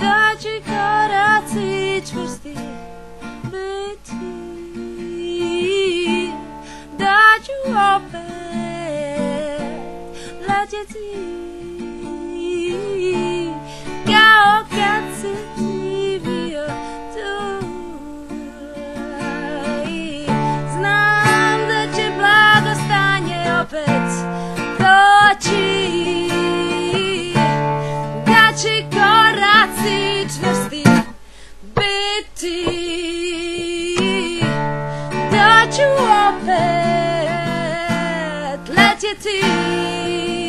Dači koraci čvrsti biti, da ću opet letjeti kao kad si ti bio tu. Znam da će blagostanje opet doći, da će koraci čvrsti biti. Let you up, let you see.